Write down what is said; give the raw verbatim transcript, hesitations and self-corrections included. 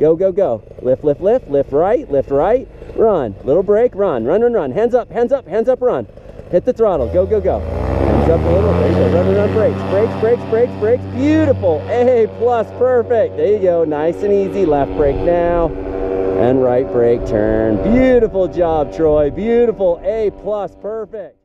Go, go, go. Lift, lift, lift, lift right, lift right, run. Little break, run, run, run, run. Hands up, hands up, hands up, run. Hit the throttle, go, go, go. Hands up a little, there you go, run, run, run, brakes. Brakes, brakes, brakes, brakes, beautiful. A plus, perfect. There you go, nice and easy. Left brake now, and right brake turn. Beautiful job, Troy, beautiful. A plus, perfect.